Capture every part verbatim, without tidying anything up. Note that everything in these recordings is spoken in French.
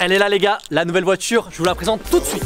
Elle est là les gars, la nouvelle voiture, je vous la présente tout de suite.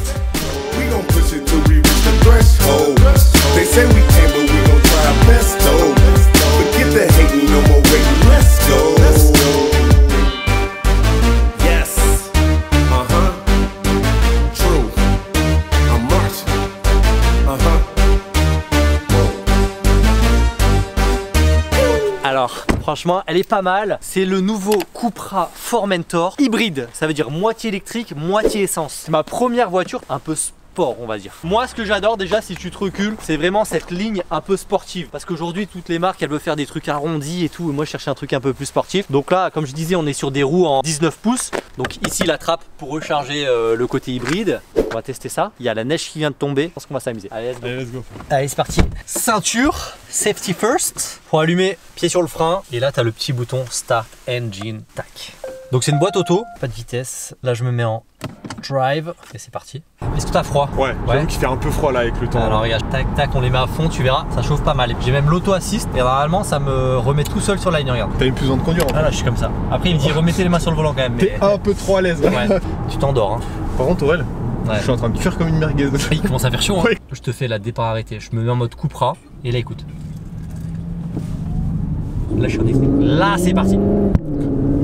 Alors, franchement, elle est pas mal. C'est le nouveau Cupra Formentor hybride. Ça veut dire moitié électrique, moitié essence. C'est ma première voiture un peu sport, on va dire. Moi, ce que j'adore déjà, si tu te recules, c'est vraiment cette ligne un peu sportive. Parce qu'aujourd'hui, toutes les marques, elles veulent faire des trucs arrondis et tout. Et moi, je cherchais un truc un peu plus sportif. Donc là, comme je disais, on est sur des roues en dix-neuf pouces. Donc ici, la trappe pour recharger euh, le côté hybride. On va tester ça. Il y a la neige qui vient de tomber. Je pense qu'on va s'amuser. Allez, let's go. Allez, let's go. Allez, c'est parti. Ceinture, safety first. Pour allumer, pied sur le frein. Et là, tu as le petit bouton Start Engine. Tac. Donc c'est une boîte auto. Pas de vitesse. Là, je me mets en drive. Et c'est parti. Est-ce que t'as froid? Ouais, j'avoue qu'il fait un peu froid là avec le temps. Alors regarde, tac, tac, on les met à fond, tu verras, ça chauffe pas mal. J'ai même l'auto-assist et normalement ça me remet tout seul sur la ligne, regarde. T'as eu plus besoin de conduire en fait. Ah là, je suis comme ça. Après il me dit remettez les mains sur le volant quand même. T'es un peu trop à l'aise. Ouais, tu t'endors. Hein. Par contre, Aurel, ouais. Je suis en train de cuire comme une merguez. Il commence à faire chaud. Hein. Ouais. Je te fais la départ arrêtée, je me mets en mode Cupra et là écoute. Là je suis en explique. Là c'est parti.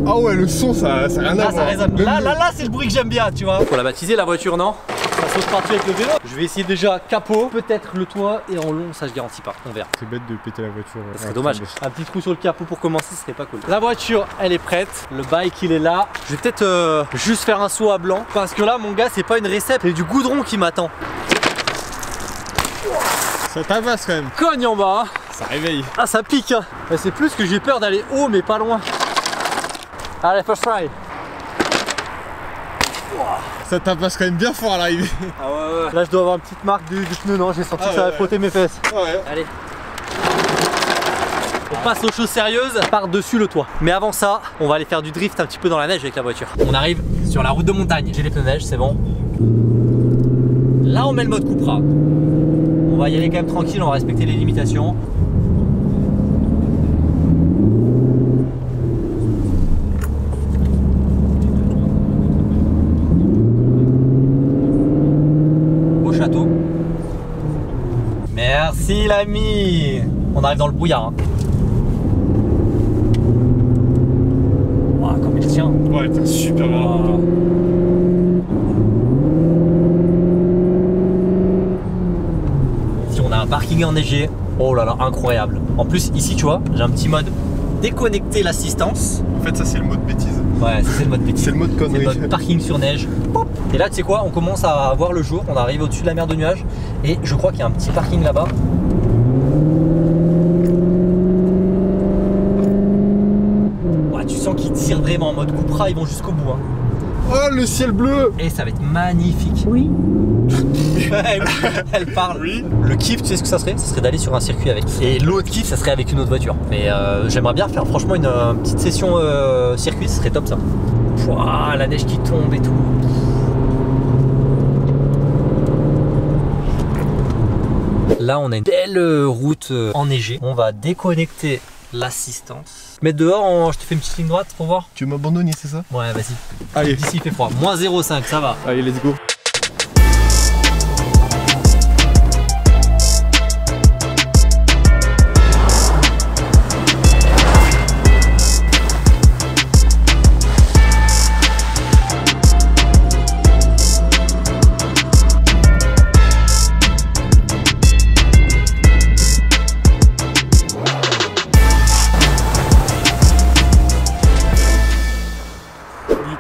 Ah ouais, le son ça, ça a rien à voir. Là, là, là, c'est le bruit que j'aime bien, tu vois. Faut la baptiser la voiture, non? Ça saute partout avec le vélo. Je vais essayer déjà capot, peut-être le toit et en long, ça je garantis pas. On verra. C'est bête de péter la voiture. Ça serait dommage. Un petit trou sur le capot pour commencer, ce serait pas cool. La voiture, elle est prête. Le bike, il est là. Je vais peut-être euh, juste faire un saut à blanc parce que là, mon gars, c'est pas une récepte, c'est du goudron qui m'attend. Ça tabasse quand même. Cogne en bas. Hein. Ça réveille. Ah, ça pique. Hein. C'est plus que j'ai peur d'aller haut, mais pas loin. Allez, first try. Ça tapasse quand même bien fort à l'arrivée. Ah ouais, ouais. Là, je dois avoir une petite marque du, du pneu, non? J'ai senti ah que ouais, ça avait frotté ouais. mes fesses. Ah ouais. Allez. On passe aux choses sérieuses par-dessus le toit. Mais avant ça, on va aller faire du drift un petit peu dans la neige avec la voiture. On arrive sur la route de montagne. J'ai les pneus neige, c'est bon. Là, on met le mode Cupra. On va y aller quand même tranquille, on va respecter les limitations. Merci l'ami. On arrive dans le brouillard. Hein. Wow, comme il tient. Ouais, t'es super bien. Wow. Si on a un parking enneigé, oh là là, incroyable. En plus, ici, tu vois, j'ai un petit mode déconnecter l'assistance. En fait, ça, c'est le mode bêtise. Ouais, c'est le mode bêtise. C'est le mode connerie. C'est le mode parking sur neige. Et là, tu sais quoi, on commence à voir le jour, on arrive au-dessus de la mer de nuages et je crois qu'il y a un petit parking là-bas. Ouais, tu sens qu'ils tirent vraiment en mode Cupra, ils vont jusqu'au bout. Hein. Oh, le ciel bleu! Et ça va être magnifique. Oui. elle, elle parle. Oui. Le kiff, tu sais ce que ça serait? Ça serait d'aller sur un circuit avec. Et l'autre kiff, ça serait avec une autre voiture. Mais euh, j'aimerais bien faire franchement une, une petite session euh, circuit, ce serait top ça. Ouah, la neige qui tombe et tout. Là, on a une belle route enneigée. On va déconnecter l'assistance. Mais dehors, on... je te fais une petite ligne droite pour voir. Tu veux m'abandonner, c'est ça? Ouais, vas-y. Allez. Ici, il fait froid. moins zéro virgule cinq, ça va. Allez, let's go.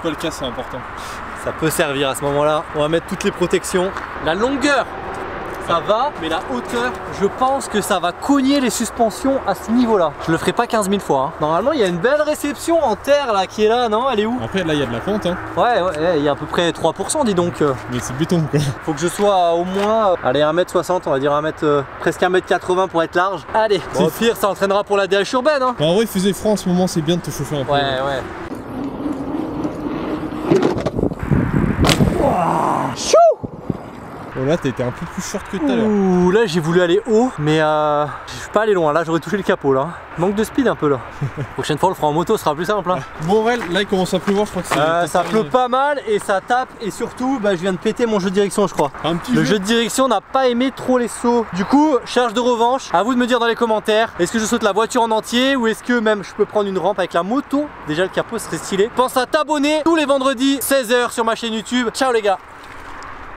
Le cas, c'est important. Ça peut servir à ce moment-là. On va mettre toutes les protections. La longueur, ça va, mais la hauteur, je pense que ça va cogner les suspensions à ce niveau-là. Je le ferai pas quinze mille fois. Hein. Normalement, il y a une belle réception en terre là qui est là, non? Elle est où? Après, là, il y a de la pente. Hein. Ouais, ouais, il y a à peu près trois pour cent, dis donc. Mais c'est béton, quoi. Faut que je sois à, au moins, euh, allez, un mètre soixante, on va dire un mètre, euh, presque un mètre quatre-vingts pour être large. Allez, bon, au pire, ça entraînera pour la D H urbaine. Hein. Bah, en vrai, il faisait froid en ce moment, c'est bien de te chauffer un peu. Ouais, ouais. Chou! Oh là, t'étais un peu plus short que tout à l'heure. Ouh, là j'ai voulu aller haut, mais euh, je suis pas allé loin. Là, j'aurais touché le capot là. Manque de speed un peu là. Prochaine fois, on le fera en moto, ce sera plus simple. Hein. Bon, Aurel, là il commence à pleuvoir, je crois que c'est. Euh, ça pleut pas mal et ça tape, et surtout, bah, je viens de péter mon jeu de direction, je crois. Un petit le jeu, jeu de direction n'a pas aimé trop les sauts. Du coup, charge de revanche. À vous de me dire dans les commentaires, est-ce que je saute la voiture en entier ou est-ce que même je peux prendre une rampe avec la moto? Déjà, le capot serait stylé. Pense à t'abonner tous les vendredis, seize heures sur ma chaîne YouTube. Ciao les gars!